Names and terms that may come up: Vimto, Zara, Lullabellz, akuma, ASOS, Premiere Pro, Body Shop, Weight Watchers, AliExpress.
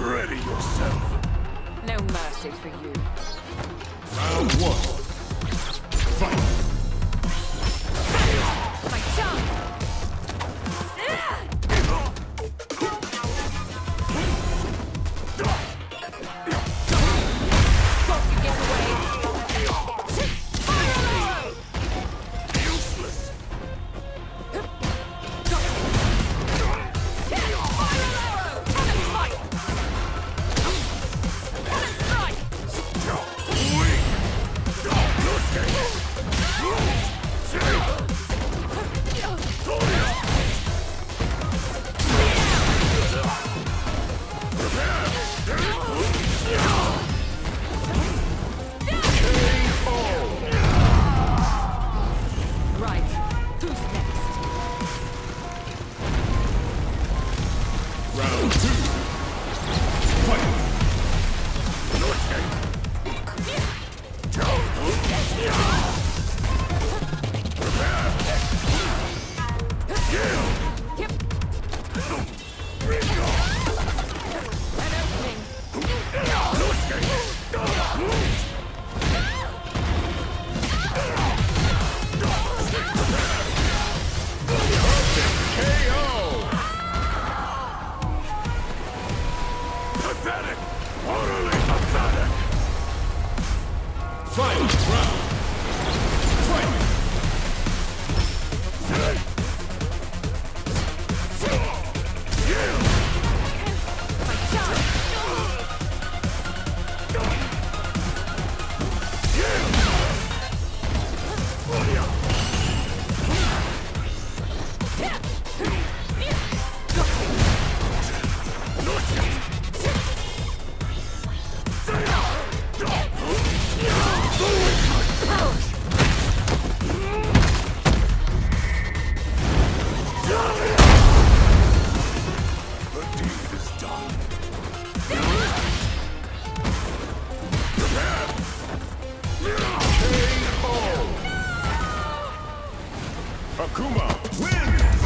Ready yourself. No mercy for you. Round one. Fight. My chance. Don't you get away. Fire! Useless. Akuma wins!